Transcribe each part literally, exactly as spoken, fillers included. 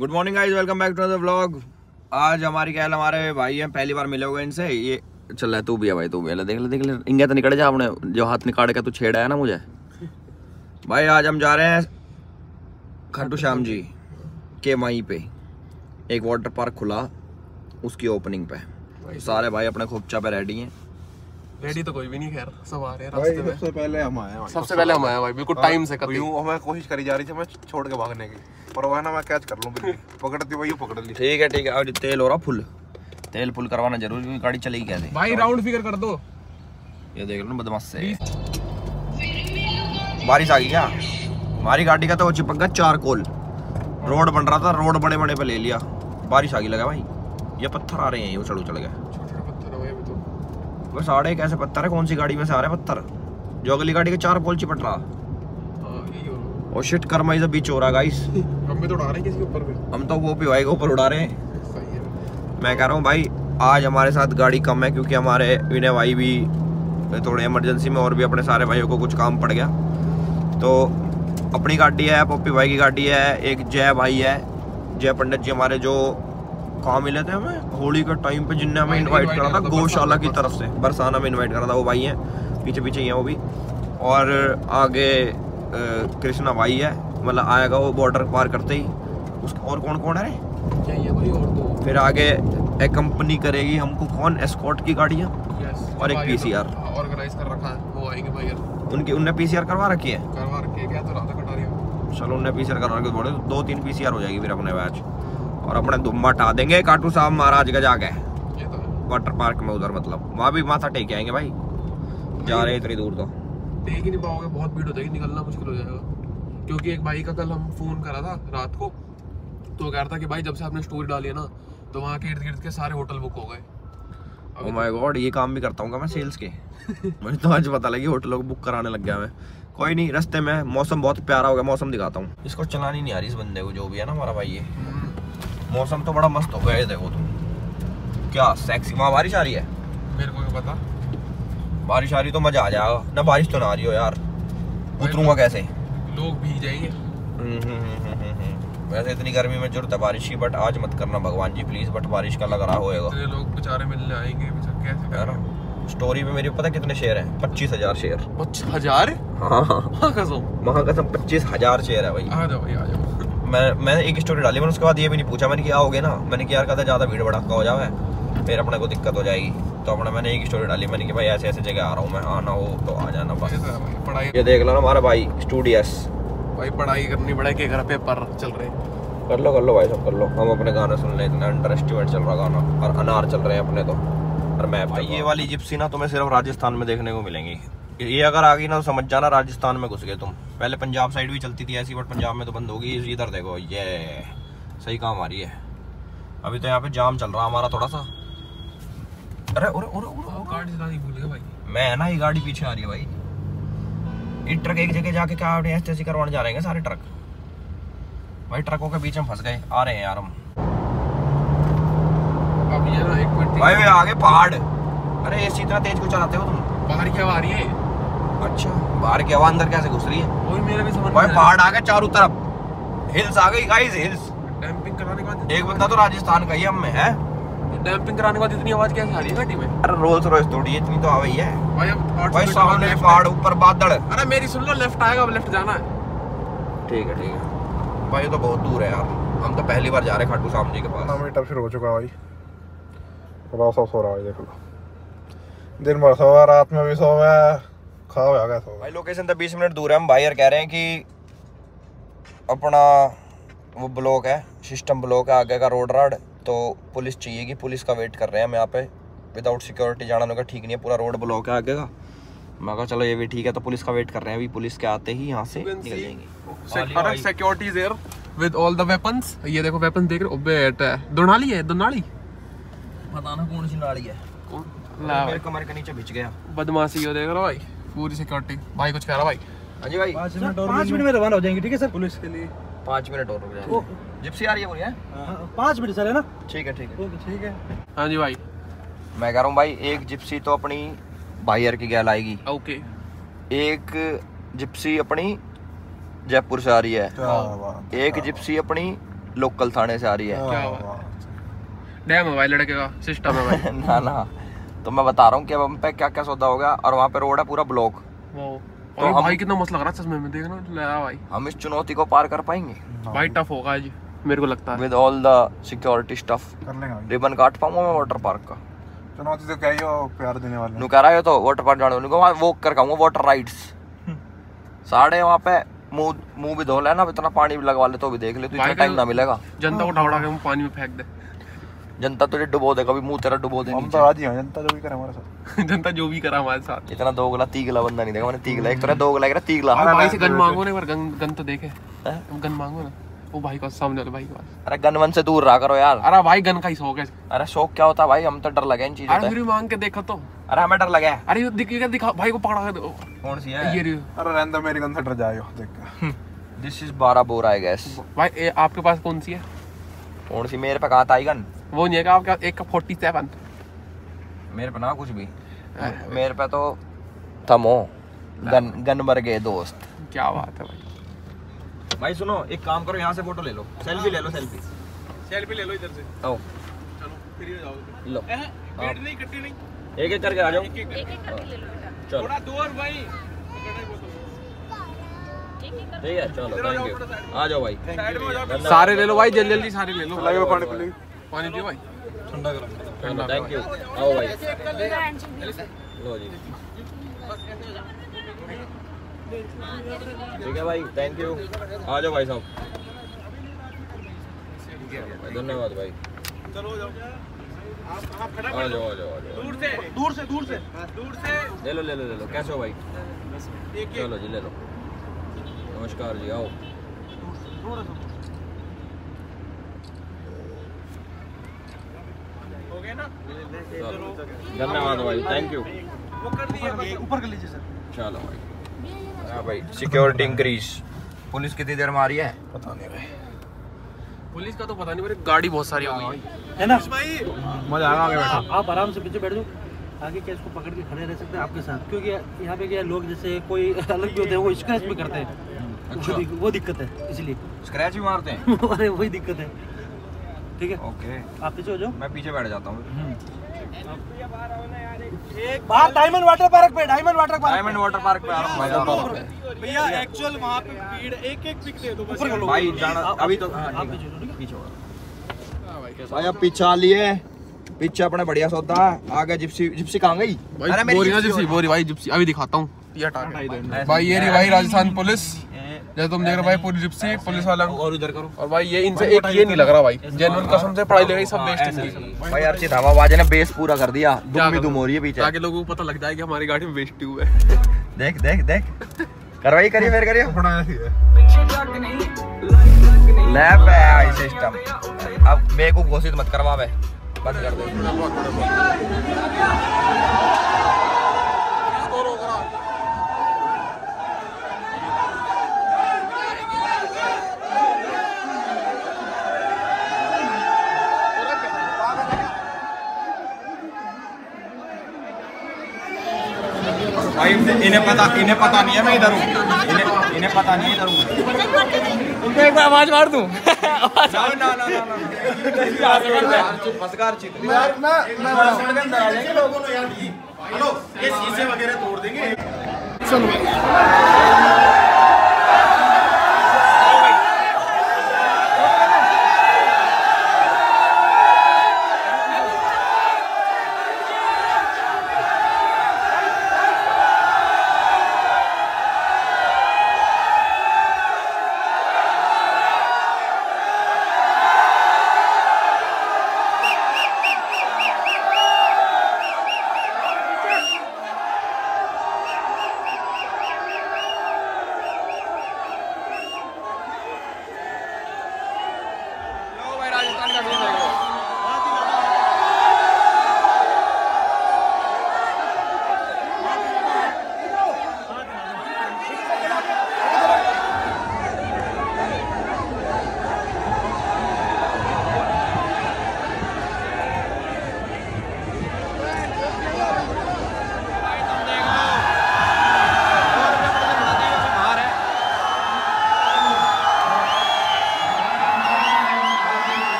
Good morning guys, welcome back to the vlog. आज हमारी कहल हमारे भाई हैं, पहली बार मिले हुए इनसे। ये चल रहा है, तू भी है भाई, तू भी है, देख ले देख ले इंगे तो निकल जा। आपने जो हाथ निकाल के तू छेड़ा है ना मुझे भाई। आज हम जा रहे हैं खाटू श्याम जी के वहीं पे एक वाटर पार्क खुला, उसकी ओपनिंग पे सारे भाई अपने खोपचा पे रेडी हैं। रेडी तो कोई भी नहीं, खैर सब आ रहे हैं रास्ते में। सबसे पहले हम आए हैं, सबसे पहले हम आए हैं भाई, बिल्कुल टाइम से कभी। यूं हमें कोशिश करी जा रही थी हमें छोड़ के भागने की, पर वह ना मैं कैच कर लूं, बिल्कुल पकड़ती भाई, यूं पकड़ ली। ठीक है ठीक है, और तेल हो रहा फुल, तेल फुल करवाना जरूरी, क्योंकि गाड़ी चलेगी कैसे भाई। राउंड फिगर कर दो, ये देख लो बदमाश से। बारिश आ गई क्या हमारी गाड़ी का, तो वो चिपक गया चारकोल। रोड बन रहा था, रोड बड़े बड़े पे ले लिया, बारिश आ गई। लगा भाई ये पत्थर आ रहे हैं, ये चढ़ू चढ़ गया बस। साढ़े कैसे पत्थर है, कौन सी गाड़ी में से आ रहे हैं पत्थर, जो अगली गाड़ी के चार पोल चिपट रहा। और शिट कर्मा इज बीच हो रहा गाइस। हम तो उड़ा रहे हैं किसी के ऊपर पे, हम तो वो पीवाई के ऊपर उड़ा रहे हैं। सही है, मैं कह रहा हूँ भाई आज हमारे साथ गाड़ी कम है, क्योंकि हमारे विनय भाई भी थोड़े इमरजेंसी में, और भी अपने सारे भाइयों को कुछ काम पड़ गया। तो अपनी गाड़ी है, पप्पी भाई की गाड़ी है, एक जय भाई है, जय पंडित जी हमारे, जो कहाँ मिले थे हमें होली के टाइम पे, जिनने हमें इनवाइट करा था गौशाला की तरफ से, बरसाना में इनवाइट करा था। वो भाई हैं, पीछे पीछे ही हैं वो भी। और आगे कृष्णा भाई है, मतलब आएगा वो बॉर्डर पार करते ही। उस और कौन कौन है भाई, और दो फिर आगे एक कंपनी करेगी हमको, कौन एस्कॉर्ट की गाड़ियाँ, और एक पी सी आर ऑर्गेनाइज कर रखा है, वो आएंगे भाई। उनकी उनने पी सी आर करवा रखी है, करवा रखी है क्या, तो राधा कटारिया चलो उनने पी सी आर करवा रखी, थोड़े दो तीन पी सी आर हो जाएगी फिर अपने बैच। और अपने दुम्बा हटा देंगे खाटू श्याम महाराज का जाके, वाटर पार्क में उधर, मतलब वहाँ भी माथा टेक आएंगे भाई। जा रहे हैं इतनी दूर तो देख ही नहीं पाओगे, बहुत भीड़ हो जाएगी, निकलना मुश्किल हो जाएगा। क्योंकि एक भाई का कल हम फोन करा था रात को, तो कह रहा था कि भाई जब से आपने स्टोरी डाली है ना, तो वहाँ के इर्द गिर्द के सारे होटल बुक हो गए। ओह माय गॉड, ये काम भी करता हूँ मैं, सेल्स के। मुझे तो आज पता लगी, होटलों को बुक कराने लग गया मैं। कोई नहीं, रास्ते में मौसम बहुत प्यारा होगा, मौसम दिखाता हूँ। इसको चलानी नहीं आ रही इस बंदे को, जो भी है ना हमारा भाई ये। मौसम तो बड़ा मस्त हो गया है, देखो तुम क्या सेक्सी। वहाँ बारिश आ रही है, मेरे को क्या पता बारिश आ रही, तो मजा आ जाएगा ना। बारिश तो ना आ रही हो यार, उतरूंगा कैसे, लोग भीग जाएंगे। वैसे इतनी गर्मी में जरूरत है बारिश की, बट आज मत करना भगवान जी प्लीज, बट बारिश का लग रहा होगा। इतने लोग बेचारे मिलने आएंगे, बेचारे कैसे यार। स्टोरी पे मेरे पता कितने शेयर हैं, पच्चीस हजार शेयर। पच्चीस हजार? हाँ हाँ महाकसम, पच्चीस हजार शेयर है भाई। आ जाओ भाई आ जाओ। मैं मैंने एक स्टोरी डाली, मैंने उसके बाद ये भी नहीं पूछा मैंने क्या हो गया ना, मैंने कि यार कहता ज़्यादा भीड़ भड़का हो जाए फिर अपने को दिक्कत हो जाएगी। तो अपने मैंने एक स्टोरी डाली मैंने कि भाई ऐसे ऐसे जगह आ रहा हूँ मैं, आना हो तो आ जाना बस। पढ़ाई ये देख लो ना हमारा भाई स्टूडियस भाई, पढ़ाई करनी पड़ेगी, घर पे पर चल रहे कर लो कर लो भाई सब कर लो। हम अपने गाना सुन रहे, इतना अंडर एस्टिमेट चल रहा गाना, और अनार चल रहे हैं अपने तो। और मैं ये वाली जिप्सी ना तुम्हें सिर्फ राजस्थान में देखने को मिलेंगी, ये अगर आ गई ना तो समझ जाना राजस्थान में घुस गए तुम। पहले पंजाब साइड भी चलती थी ऐसी, बट पंजाब में तो बंद होगी। इधर देखो ये सही काम आ रही है। अभी तो यहाँ पे जाम चल रहा हमारा थोड़ा सा। अरे उरे उरे उरे गाड़ी चलानी भूल गया भाई मैं ना, ये गाड़ी पीछे आ रही है भाई। ये ट्रक एक जगह जाके क्या ऐसे ऐसे करवाने जा रहे हैं सारे ट्रक भाई, ट्रकों के बीच हम फंस गए। आ रहे हैं यार हम भाई, वे आगे पहाड़। अरे एसी इतना तेज को चलाते हो तुम, बाहर क्या आ रही है। अच्छा बाहर की हवा अंदर कैसे घुस रही है, वही मेरे भी समझ भाई। पहाड़ आ गए चारों तरफ, हिल्स आ गई गाइस, हिल्स। डैम्पिंग कराने के बाद एक बंदा तो राजस्थान का ही हम में है। डैम्पिंग कराने के बाद इतनी आवाज कैसे आ रही है गाड़ी में। अरे रोल्स रॉयस थोड़ी इतनी तो आवाज है भाई। अब भाई सामने पहाड़, ऊपर बादल। अरे मेरी सुन लो, लेफ्ट आएगा, अब लेफ्ट जाना है। ठीक है ठीक है भाई, तो बहुत दूर है यार, हम तो पहली बार जा रहे हैं खाटू श्याम जी के पास। हमारी टफ फिर हो चुका भाई, थोड़ा सा सो रहा है, देख लो दिन भर सोया, रात में भी सोया, खा हो गया था भाई। लोकेशन तो बीस मिनट दूर है, हम भाई यार कह रहे हैं कि अपना वो ब्लॉक है, सिस्टम ब्लॉक है आगे का, रोड राड तो पुलिस चाहिए कि पुलिस का वेट कर रहे हैं हम यहाँ पे। विदाउट सिक्योरिटी जाना उनका ठीक नहीं है, पूरा रोड ब्लॉक है आगे का। मैं कहा चलो ये भी ठीक है, तो पुलिस का वेट कर रहे हैं अभी, पुलिस के आते ही यहाँ से निकल जाएंगे। Security is here with all the weapons. ये देखो वेपन देख रहे हो, दोनाली है, दोनाली पता ना कौन सी नाली है, मेरे कमर के नीचे भिज गया। बदमाशी हो देख रहा भाई, पूरी सिक्योरिटी भाई कुछ कह रहा भाई। अजी भाई पाँच मिनट में रवाना हो जाएंगे, ठीक है सर, पुलिस के लिए पाँच मिनट और रुक जाएंगे। जिप्सी आ रही है बोलिए पाँच मिनट सर, है ना, ठीक है ठीक है ठीक है। हाँ जी भाई, मैं कह रहा हूँ भाई एक जिप्सी तो अपनी भाईयर की गैल आएगी, ओके। एक जिप्सी अपनी जयपुर से आ रही है, एक जिप्सी अपनी लोकल थाने से आ रही है। क्या डैम है भाई लड़के का, सिस्टम है भाई। ना ना, तो मैं बता रहा हूँ कि अब हम पे क्या क्या सौदा होगा। और वहाँ पे रोड है पूरा ब्लॉक। तो हम, भाई कितना मस्त लग रहा है चश्मे में, देखना भाई। हम इस चुनौती को पार कर पाएंगे भाई? टफ होगा आज मेरे को लगता है, with all the security stuff. Ribbon काट पाऊंगा मैं वाटर पार्क का? चुनौती तो क्या ही हो, प्यार देने वाले नु कह रहा है। तो वाटर पार्क जाने को वहाँ वॉक कर खाऊंगा, वाटर राइड्स साढ़े। वहाँ पे मुंह मुंह भी धो लेना, इतना पानी भी लगवा ले तो भी देख ले, तुझे टाइम ना मिलेगा। जनता को ढवड़ा के पानी में फेंक दे, जनता तुझे डुबो देगा, भी मुंह तेरा डुबो देगा। हम तो राजी हैं, जनता जो भी करे हमारे साथ। जनता जो भी करे हमारे साथ। इतना दोगला तीगला बंदा नहीं देखा मैंने। तीगला एक तरह दोगला एक तरह तीगला। अरे भाई से गन मांगो ना, एक बार गन गन तो देखे, गन मांगो ना। वो भाई का सामने वाले भाई के पास। अरे गन वन से दूर रहा करो यार। अरे भाई गन का ही शौक है। अरे शौक क्या होता है भाई, हम तो डर लगे इन चीजों से। अरे फिर मांग के देखो तो। अरे हमें डर लगा है। अरे दिखेगा दिखा भाई को, पकड़ा के कौन सी है ये रे। अरे रैंडम मेरी गन से डर जायो देख। दिस इज बारह बोर आई गेस। भाई आपके पास कौन सी है? कौन सी? मेरे पे कहां था आई गन? वो नहीं है क्या आपका एक का सैंतालीस? मेरे पे ना कुछ भी, मेरे पे तो तमो गन गन मर गए दोस्त। क्या बात है भाई। भाई सुनो, एक काम करो, यहाँ से फोटो ले लो, सेल्फी ले लो, सेल्फी सेल्फी ले लो इधर से। आओ चलो फ्री हो जाओ। लो वेट नहीं कट्टी नहीं, एक एक करके आ जाओ, एक एक करके ले लो। चलो थोड़ा दूर भाई, ठीक है चलो, थैंक यू। आ जाओ भाई, सारे ले लो भाई, जल्दी जल्दी सारे ले लो। लगे पानी पी पानी पियो भाई, ठंडा करो। Thank you. आओ भाई लो जी, ठीक है भाई, थैंक यू। आ जाओ भाई साहब, धन्यवाद भाई। चलो जाओ आप, आप खड़ा करो। आ जाओ आ जाओ, दूर से दूर से दूर से दूर से ले लो ले लो ले लो। कैसे हो भाई? चलो जी ले लो, नमस्कार जी। आओ दूर से धन्यवाद भाई, थैंक यू। वो कर दिया, ऊपर कर लीजिए सर। चलो भाई। हाँ भाई सिक्योरिटी इंक्रीज। पुलिस कितनी देर में आ रही है? पता नहीं भाई, पुलिस का तो पता नहीं, मेरी गाड़ी बहुत सारी हो गई है ना भाई। मजा आ रहा है। बैठो आप आराम से, पीछे बैठ जाओ। आगे क्या इसको पकड़ के खड़े रह सकते हैं आपके साथ, क्योंकि यहाँ पे क्या लोग जैसे कोई अलग भी होते हैं, वो स्क्रैच भी करते हैं। वो दिक्कत है, इसलिए स्क्रैच भी मारते हैं। अरे वही दिक्कत है। ठीक है ओके, आप पीछे हो जाओ, मैं पीछे बैठ जाता हूँ। बाहर डायमंड वाटर पार्क पे, diamond water park, diamond water park पे आ रहा हूं भैया। एक्चुअल वहां पे भीड़, एक एक पिक दे दो बस भाई। जाना अभी तो पीछे हो भाई, अब पीछे आ लिए। पीछे अपने बढ़िया सौदा आ गया। जिप्सी जिप्सी कहां गई? अरे बोरी ना जिप्सी, बोरी भाई जिप्सी अभी दिखाता हूं। ये हटा के भाई, ये रही भाई राजस्थान पुलिस। जैसे तुम देख रहे भाई पूरी जिप्सी पुलिस वाला। और उधर करो। और भाई ये इनसे एक ये नहीं लग रहा भाई, जेन्युइन कसम से पढ़ाई लिखाई सब बेस्ट है भाई। अर्चित हवाबाज ने बेस पूरा कर दिया, दुम भी दुम हो रही है पीछे, ताकि लोगों को पता लग जाए कि हमारी गाड़ी में बेस्टी हुआ है। देख देख देख कार्रवाई करिए फिर करिए। लैब है आई सिस्टम, अब बेवकूफ घोषित मत करवा बे, बंद कर दो। भाई इन्हें पता इन्हें पता नहीं है मैं इधर हूँ, इन्हें इन्हें पता नहीं है इधर हूँ। उनको एक बार आवाज मार दूँ? ना ना ना ना ना, ये शीशे वगैरह तोड़ देंगे।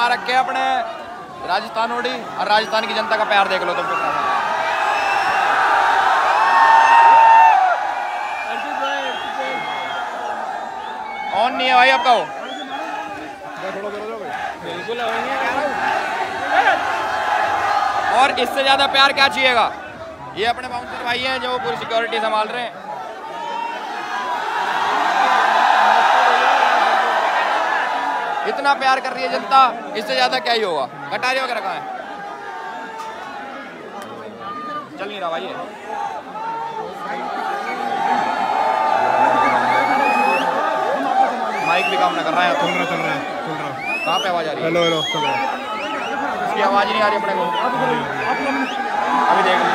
आ रखे हैं अपने राजस्थान ओडी और राजस्थान की जनता का प्यार देख लो तुम तो। ऑन नहीं है भाई आपका वो बिल्कुल और इससे ज्यादा प्यार क्या चाहिएगा। ये अपने बाउंसर भाई हैं जो पूरी सिक्योरिटी संभाल रहे हैं। इतना प्यार कर रही है जनता, इससे ज्यादा क्या ही होगा। कटारिया वगैरह कहाँ है, चल नहीं रहा भाई है। माइक भी काम ना कर रहा है, चल रहा चल रहा है चल रहा है कहाँ पे आवाज आ रही है। हेलो हेलो चल रहा है, इसकी आवाज नहीं आ रही अपने को। अभी देख लो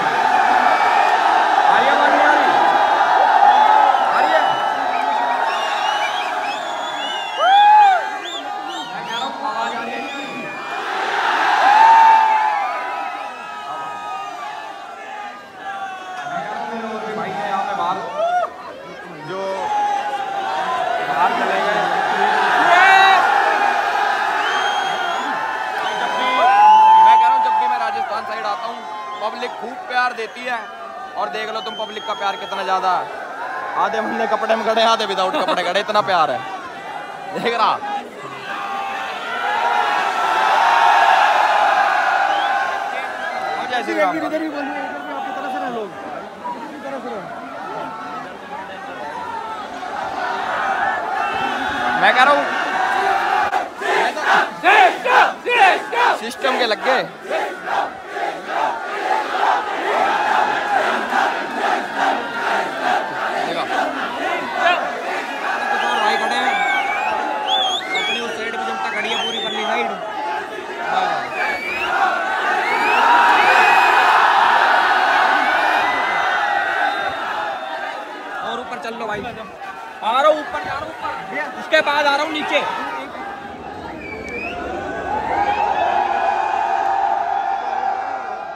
प्यार कितना ज्यादा, आधे बंदे कपड़े में खड़े आधे विदाउट कपड़े खड़े, इतना प्यार है देख रहा। मैं कह रहा हूँ सिस्टम के लग गए। आ रहा हूँ ऊपर जा रहा हूँ ऊपर, उसके बाद आ रहा हूँ नीचे।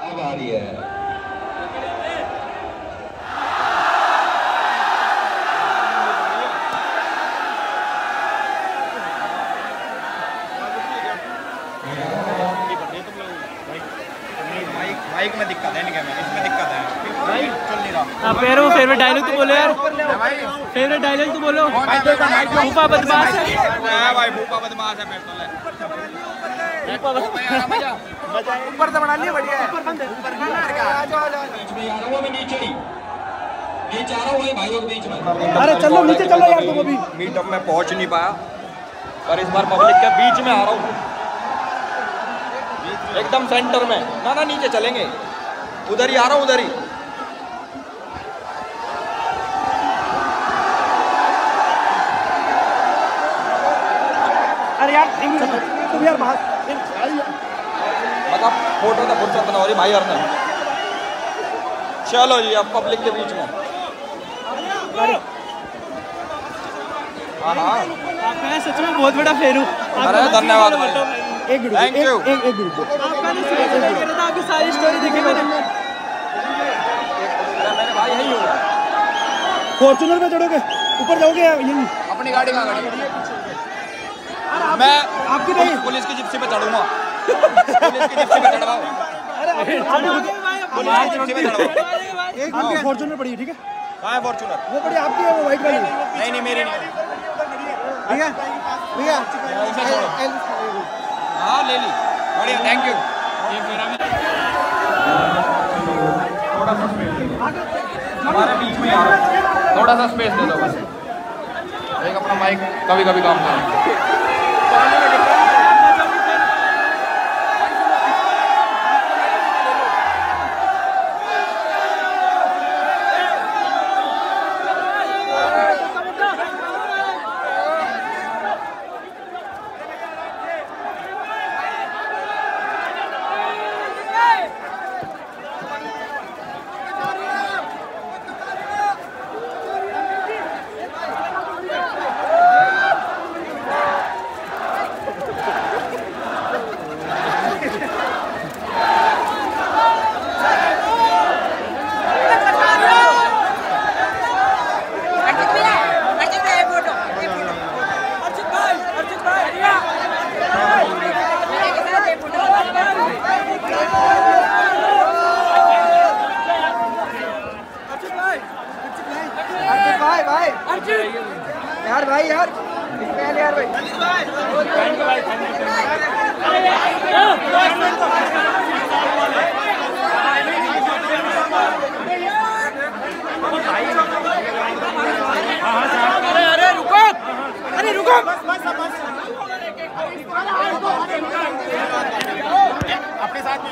अब आ रही है बाइक में दिक्कत है, इनके में इसमें दिक्कत है। फेवरेट फेवरेट डायलॉग तो बोलो यार, फेवरेट डायलॉग तो बोलो। भूपा बदमाश है भाई, भूपा बदमाश है पेट्रोल। ऊपर से बना लिया बढ़िया है, ऊपर बंद है ऊपर का। आ जाओ आ जाओ बीच में यार, वो भी नीचे ही बीच आ रहा हूं भाई, भाइयों के बीच में। अरे चलो नीचे चलो यार, तुम अभी मीटअप में पहुंच नहीं पाया और इस बार पब्लिक के बीच में आ रहा हूं एकदम सेंटर में। ना ना नीचे चलेंगे, उधर ही आ रहा हूं उधर ही। तुम यार मतलब फोटो तो फुर्सत ना हो रही भाई यार ने। चलो जी अब पब्लिक के बीच में सच में बहुत बड़ा फेरू। अरे धन्यवाद एक थैंक यू। आपकी सारी स्टोरी देखी मैंने भाई, यही होगा फॉर्चुनर में चढ़ोगे ऊपर जाओगे यही अपनी गाड़ी का गाड़ी। मैं आपकी नहीं पुलिस की जिप्सी पे चढ़ूंगा। पुलिस की जिप्सी पे चढ़वाओ। अरे पुलिस की जिप्सी पे चढ़वाओ। एक आपकी फॉर्च्यूनर पड़ी है ठीक है, कहाँ है फॉर्च्यूनर वो पड़ी आपकी है, वो वाइट वाली नहीं नहीं मेरी नहीं ठीक है भैया हाँ ले ली बढ़िया थैंक यू। थोड़ा सा स्पेस दे दो हमारे बीच में यार, थोड़ा सा स्पेस दे दो बस। एक अपना माइक कभी कभी काम करें। यार भाई यार यार भाई अरे अरे रुको अरे रुको आपके साथ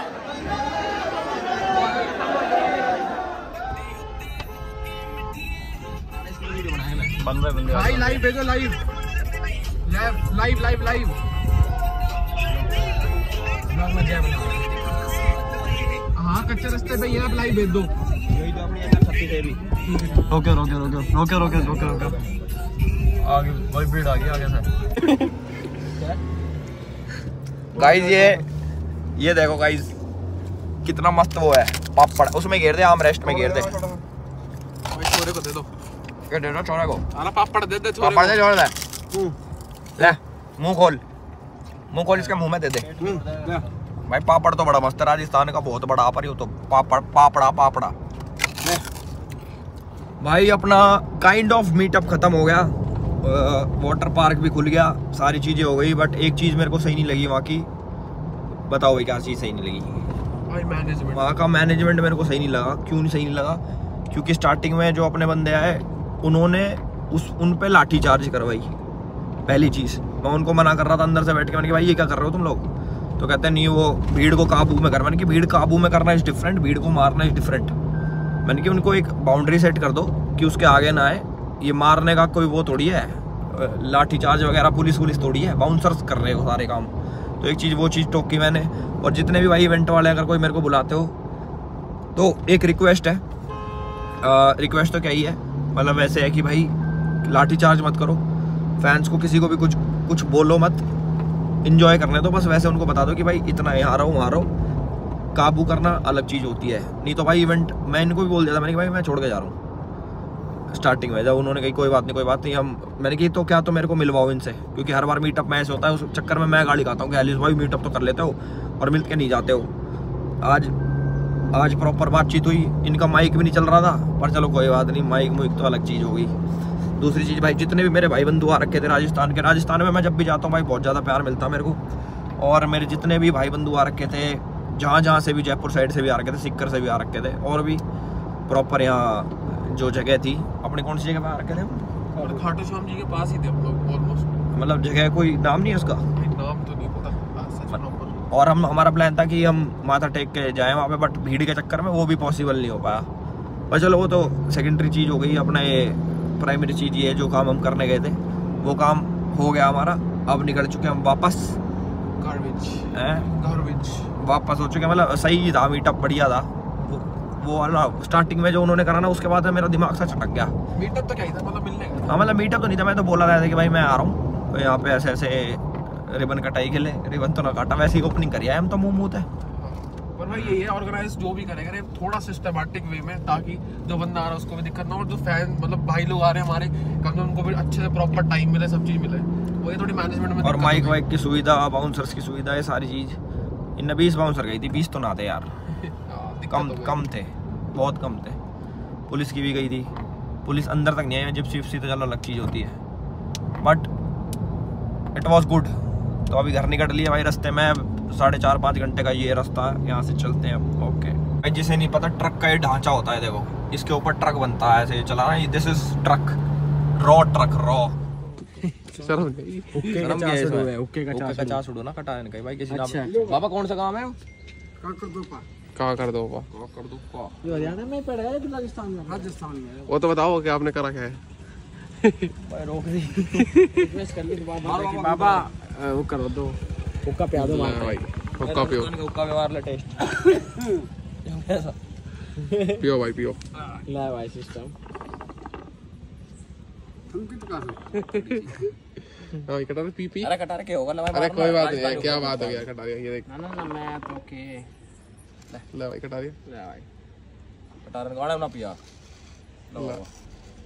भाई लाइव भेजो लाइव लाइव लाइव लाइव हाँ कच्चे रास्ते पे ये आप लाइव भेज दो। रोके रोके रोके रोके रोके रोके रोके आगे भाई भीड़ आ गई आगे सर। गाइस ये ये देखो गाइस कितना मस्त वो है पापड़, उसमें घेर दे आम रेस्ट में घेर दे को दे दो के दे दो छोरा को आना पापड़ दे दे छोरा पापड़ दे छोरा दे ले मुंह खोल मुंह खोल इसके मुंह में दे दे भाई पापड़ तो बड़ा मस्त है राजस्थान का बहुत बड़ा आप रही हो तो पापड़ पापड़ा पापड़ा भाई। अपना काइंड ऑफ मीटअप खत्म हो गया, वाटर पार्क भी खुल गया, सारी चीजें हो गई, बट एक चीज मेरे को सही नहीं लगी वहाँ की, बताओ भाई क्या चीज सही नहीं लगी? वहाँ का मैनेजमेंट मेरे को सही नहीं लगा। क्यों नहीं सही नहीं लगा? क्योंकि स्टार्टिंग में जो अपने बंदे आए उन्होंने उस उन पे लाठी चार्ज करवाई। पहली चीज़ मैं उनको मना कर रहा था अंदर से बैठ के, मैंने कहा भाई ये क्या कर रहे हो तुम लोग? तो कहते हैं नहीं वो भीड़ को काबू में कर, मैंने कि भीड़ काबू में करना इज़ डिफरेंट, भीड़ को मारना इज़ डिफरेंट। मैंने कि उनको एक बाउंड्री सेट कर दो कि उसके आगे ना आए, ये मारने का कोई वो थोड़ी है, लाठी चार्ज वगैरह पुलिस पुलिस थोड़ी है, बाउंसर्स कर रहे हो सारे काम। तो एक चीज़ वो चीज़ टोकी मैंने। और जितने भी भाई इवेंट वाले अगर कोई मेरे को बुलाते हो तो एक रिक्वेस्ट है, रिक्वेस्ट तो क्या ही है मतलब ऐसे है कि भाई लाठी चार्ज मत करो, फैंस को किसी को भी कुछ कुछ बोलो मत, इन्जॉय करने दो बस। वैसे उनको बता दो कि भाई इतना यहाँ रहो वहाँ रहो, काबू करना अलग चीज़ होती है। नहीं तो भाई इवेंट मैं इनको भी बोल दिया था, मैंने कि भाई मैं छोड़ के जा रहा हूँ स्टार्टिंग में, जब उन्होंने कही कोई बात नहीं कोई बात नहीं हम, मैंने कही तो क्या तो मेरे को मिलवाओ इनसे, क्योंकि हर बार मीटअप में ऐसे होता है, उस चक्कर में मैं गाड़ी खाता हूँ कि एलिस भाई मीटअप तो कर लेते हो और मिल के नहीं जाते हो। आज आज प्रॉपर बातचीत हुई, इनका माइक भी नहीं चल रहा था, पर चलो कोई बात नहीं, माइक मुइक तो अलग चीज़ हो गई। दूसरी चीज़ भाई जितने भी मेरे भाई बंधु आ रखे थे राजस्थान के, राजस्थान में मैं जब भी जाता हूँ भाई बहुत ज़्यादा प्यार मिलता है मेरे को, और मेरे जितने भी भाई बंधु आ रखे थे जहाँ जहाँ से भी, जयपुर साइड से भी आ रखे थे, सीकर से भी आ रखे थे, और भी प्रॉपर यहाँ जो जगह थी अपने, कौन सी जगह पर आ रखे थे? खाटू श्याम जी के पास ही थे हम लोग ऑलमोस्ट, मतलब जगह कोई नाम नहीं है उसका, नाम तो नहीं पता। और हम हमारा प्लान था कि हम माथा टेक के जाएं वहाँ पे, बट भीड़ के चक्कर में वो भी पॉसिबल नहीं हो पाया। पर चलो वो तो सेकेंडरी चीज़ हो गई, अपना ये प्राइमरी चीज़ ये जो काम हम करने गए थे वो काम हो गया हमारा। अब निकल चुके हम वापस, गार्बेज गार्बेज वापस हो चुके, मतलब सही था मीटअप, बढ़िया था वो वो वाला। स्टार्टिंग में जो उन्होंने करा ना उसके बाद मेरा दिमाग सा चटक गया। मीटअप तो क्या था मतलब मिलने का? हाँ मतलब मीटअप तो नहीं था, मैं तो बोला रहा था कि भाई मैं आ रहा हूँ तो यहाँ पे ऐसे ऐसे रिबन कटाई के लिए, रिबन तो ना काटा, वैसे ही ओपनिंग करी है हम तो मुंह मुंह है। पर भाई ये है ऑर्गेनाइज जो भी करेगा थोड़ा सिस्टमैटिक वे में, ताकि जो बंदा आ रहा है उसको भी दिक्कत ना हो, और जो फैन मतलब भाई लोग आ रहे हैं हमारे कम से उनको भी अच्छे से प्रॉपर टाइम मिले, सब चीज़ मिले, वही थोड़ी मैनेजमेंट में। और माइक वाइक की सुविधा, बाउंसर्स की सुविधा, ये सारी चीज़। इनने बीस बाउंसर गई थी, बीस तो ना थे यार, कम कम थे, बहुत कम थे। पुलिस की भी गई थी, पुलिस अंदर तक नहीं आई, जिप्सी विप्सी तो चलो अलग चीज़ होती है, बट इट वॉज गुड। तो अभी घर निकल लिए भाई, रास्ते में साढ़े चार पाँच घंटे का ये रास्ता है, यहाँ से चलते हैं हम। ओके भाई जिसे नहीं पता ट्रक का ये ढांचा होता है, देखो इसके ऊपर ट्रक बनता है, ऐसे चला रहा है, this is truck, raw truck, raw ना कटा इनका भाई किसी नाम। बाबा कौन सा काम है? कहाँ कर दो वो तो बताओ कि आपने करा क्या है? रोक दी बाबा वो कर दो, हुक्का पे दो भाई, हुक्का पियो, हुक्का पे मार ले टेस्ट पियो भाई पियो, ले भाई सिस्टम तुम कितना से हां कटा रे पी पी, अरे कटा रे क्या होगा, अरे कोई बात नहीं है, क्या बात हो गया कटा रे, ये देख ना ना मैं तो के ले भाई कटा रे, ले भाई कटा रे गाना ना पिया लो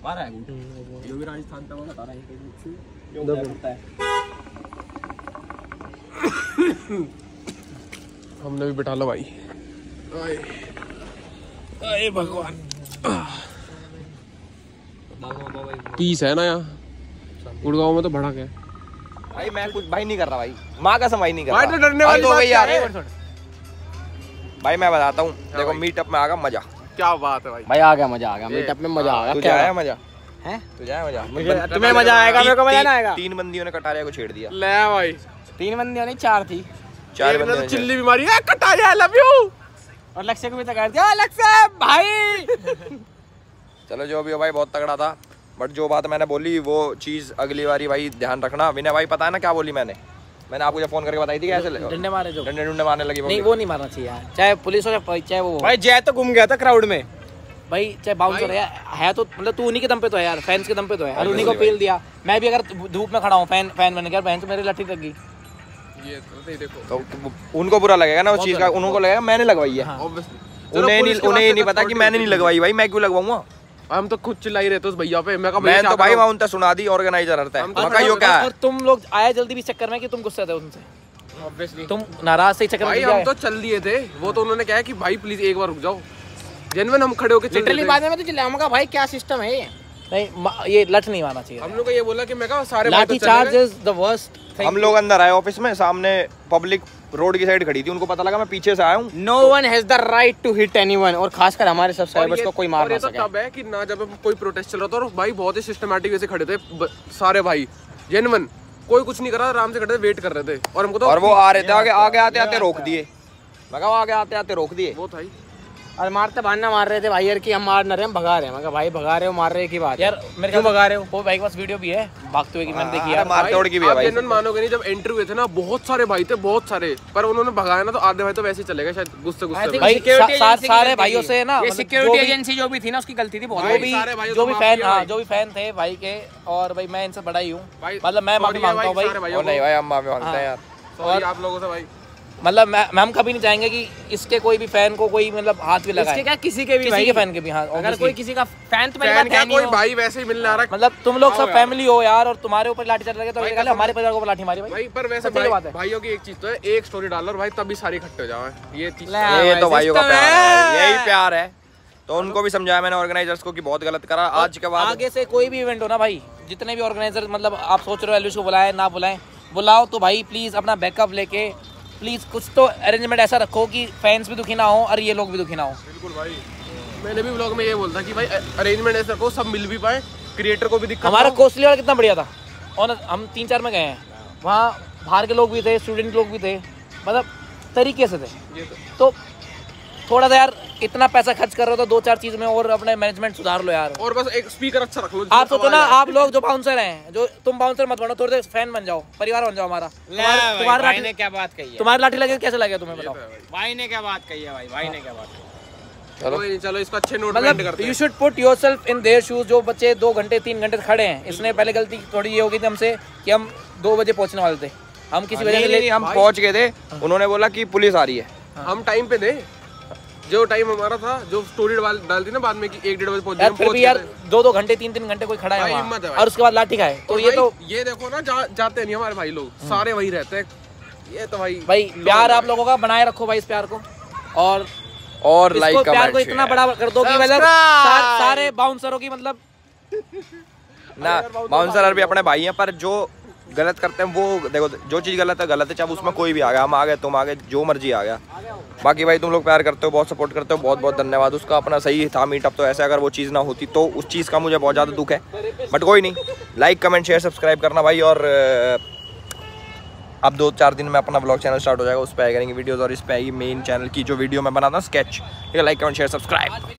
मारा है जो भी राजस्थान का वाला कटा रे के जो होता है। हमने भी बिठा लो भाई, आए भगवान पीस है ना यहाँ गुड़गांव में तो भड़क है भाई। मैं कुछ भाई नहीं कर रहा भाई, माँ का समय नहीं कर रहा। तो डरने वाली बात क्या है भाई, मैं बताता हूँ। देखो मीटअप में आ गया मजा, क्या बात है भाई। भाई आ गया मजा, आ गया मीटअप में मजा आ गया। तुझे आया मजा? हैं तुझे आया मजा? मुझे तुम्हें मजा आएगा, मेरे को मजा नहीं आएगा। तीन बंदियों ने कटारिया को छेड़ दिया। ले भाई तीन बंदियों नहीं, चार थी। चार बंदे तो चिल्ली बीमारी है कटारिया आई लव यू, और लक्ष्य को भी तगड़ा दिया। लक्ष्य भाई चलो जो भी हो भाई, बहुत तगड़ा था। बट जो बात मैंने बोली वो चीज़ अगली बारी भाई ध्यान रखना। विनय भाई पता है ना क्या बोली मैंने? मैंने आपको जब फोन करके बताई थी कैसे डंडे मारे, जो डंडे डंडे मारने लगी। नहीं वो नहीं मारना चाहिए यार, चाहे पुलिस हो चाहे वो भाई। जय तो घूम गया था क्राउड में भाई, चाहे बाउंसर है, है तो मतलब तू उन्हीं के दम पे तो है यार, फैंस के दम पे तो है। उन्हीं को पेल दिया। मैं भी अगर धूप में खड़ा हूँ फैन फैन बन गया, बहन तो मेरी लट्ठी लगी। तो उनको बुरा लगेगा ना उस चीज़ का, उनको लगेगा मैंने लगवाई है। उन्हें ये नहीं पता कि मैंने नहीं लगवाई भाई, मैं क्यों लगवाऊंगा। हम तो खुद चिल्ला ही रहते उस भैया पे। मैं मैं तो भाई वहाँ सुना दी ऑर्गेनाइजर रहता है। तो यो क्या है? और तुम लोग आए जल्दी भी चक्कर में कि तुम गुस्सा थे उनसे, ऑब्वियसली तुम नाराज से चक्कर में भाई। हम तो चल दिए थे वो, तो उन्होंने कहा कि भाई प्लीज एक बार रुक जाओ। जेन्युइन हम खड़े होकर लिटरली बाद में तो चिल्ला, हम कहा भाई क्या सिस्टम है नहीं, ये लठ नहीं मारना चाहिए। हम लोग को ये बोला कि मैं कहा सारे लाठी चार्ज इज द वर्स्ट। हम लोग अंदर आए ऑफिस में, सामने पब्लिक रोड की साइड खड़ी थी, उनको पता लगा मैं पीछे से आया हूँ। No one has the right to hit anyone, और खासकर हमारे सब्सक्राइबर्स को कोई मार ना सके। तब है कि ना जब कोई प्रोटेस्ट चल रहा था, और भाई बहुत ही सिस्टमैटिक वैसे खड़े थे सारे भाई, जेन्युइन कोई कुछ नहीं कर रहा, आराम से खड़े थे, वेट कर रहे थे। और हमको तो और वो आ रहे थे आगे आगे आते आते रोक दिए, लगाओ आगे आते आते रोक दिए। वो था और मारते बहाना मार रहे थे भाई यार कि हम मार ना रहे, हम भगा रहे हैं। मैं भाई भगा रहे हो, मार रहे की बात यार, मेरे क्यों भगा रहे हो। वो भाई के पास वीडियो भी है भागते हुए की, मैंने देखी है मार तोड़ की भी है भाई। जेन्युइन मानोगे नहीं, जब एंट्री हुए थे ना बहुत सारे भाई थे, बहुत सारे, पर उन्होंने भगाया ना तो आधे भाई तो वैसे ही चले गए शायद गुस्से गुस्से भाई। सिक्योरिटी सारे भाइयों से ना, सिक्योरिटी एजेंसी जो भी थी ना उसकी गलती थी बहुत, जो भी फैन जो भी फैन थे भाई के। और भाई मैं इनसे बड़ा ही हूँ, मतलब मैं माफी मांगता हूँ भाई। नहीं भाई हम माफी मांगते हैं यार आप लोगों से भाई, मतलब मैं हम कभी नहीं चाहेंगे कि इसके कोई भी फैन को कोई मतलब हाथ भी लगाए, इसके क्या किसी के भी किसी के फैन के भी। हाँ अगर कोई किसी का फैन तो फैन क्या कोई भाई वैसे ही मिलने आ रहा है, मतलब तुम लोग सब फैमिली हो यार, और तुम्हारे ऊपर लाठी चल रही है तो हमारे परिवार को लाठी मारी भाई। पर वैसे भाइयों की एक चीज तो है, एक स्टोरी डालो भाई तभी सारे इकट्ठे हो जाओ, ये ये तो भाइयों का यही प्यार है। तो उनको भी समझाया मैंने ऑर्गेनाइजर्स को कि बहुत गलत करा। आज के बाद आगे से कोई भी इवेंट हो ना भाई, जितने भी ऑर्गेनाइजर मतलब आप सोच रहे हो एलविश को बुलाए ना बुलाए, बुलाओ तो भाई प्लीज अपना बैकअप लेके प्लीज़ कुछ तो अरेंजमेंट ऐसा रखो कि फैंस भी दुखी ना हो और ये लोग भी दुखी ना हो। बिल्कुल भाई, मैंने भी ब्लॉग में ये बोलता कि भाई अरेंजमेंट ऐसा रखो सब मिल भी पाए, क्रिएटर को भी दिक्कत। हमारा कोसली वाला कितना बढ़िया था, और हम तीन चार में गए हैं, वहाँ बाहर के लोग भी थे, स्टूडेंट लोग भी थे, मतलब तरीके से थे। तो थोड़ा सा यार इतना पैसा खर्च कर रहे हो तो दो चार चीज में और अपने मैनेजमेंट सुधार लो यार, और बस एक स्पीकर अच्छा रख लो। आप सोचो ना आप लोग जो बाउंसर हैं, जो तुम बाउंसर मत बनो, थोड़े देर फैन बन जाओ, परिवार बन जाओ हमारा। तुम्हारे भाई ने क्या बात कही है, तुम्हारी लाठी लगे कैसे लगे तुम्हें बताओ, भाई ने क्या बात कही है भाई, भाई ने क्या बात कही। चलो चलो इसको अच्छे नोट में एंड करते हैं। You should put yourself in their shoes. जो बच्चे दो घंटे तीन घंटे खड़े हैं, इसने पहले गलती थोड़ी ये होगी थी हमसे कि हम दो बजे पहुंचने वाले थे, हम किसी वजह से हम पहुंच गए थे। उन्होंने बोला कि पुलिस आ रही है, हम टाइम पे थे, जो टाइम हमारा था, जो स्टोरी डाल दी ना बाद में कि एक डेढ़ बजे पहुंच जाएंगे, फिर भी यार दो दो घंटे तीन तीन घंटे कोई खड़ा है वहाँ, और उसके बाद लाठी खाए। तो ये तो ये देखो ना जा, जाते नहीं हमारे भाई लोग, सारे वही रहते हैं। ये तो भाई भाई प्यार आप लोगों का बनाए रखो भाई, इस प्यार को और और लाइक कमेंट प्यार को इतना बड़ा कर दो कि मतलब सारे बाउंसरों की मतलब ना, बाउंसर भी अपने भाई हैं, पर जो गलत करते हैं वो देखो, जो चीज़ गलत है गलत है, चाहे उसमें कोई भी आ गया, हम आ गए तुम आ गए जो मर्जी आ गया। बाकी भाई तुम लोग प्यार करते हो, बहुत सपोर्ट करते हो, बहुत बहुत धन्यवाद उसका। अपना सही था मीटअप, तो ऐसे अगर वो चीज़ ना होती तो उस चीज़ का मुझे बहुत ज़्यादा दुख है। बट कोई नहीं, लाइक कमेंट शेयर सब्सक्राइब करना भाई, और अब दो चार दिन में अपना ब्लॉग चैनल स्टार्ट हो जाएगा, उस पर आएगा वीडियोज़, और इस पर आएगी मेन चैनल की जो वीडियो मैं बनाता हूँ स्केच। ठीक है, लाइक कमेंट शेयर सब्सक्राइब।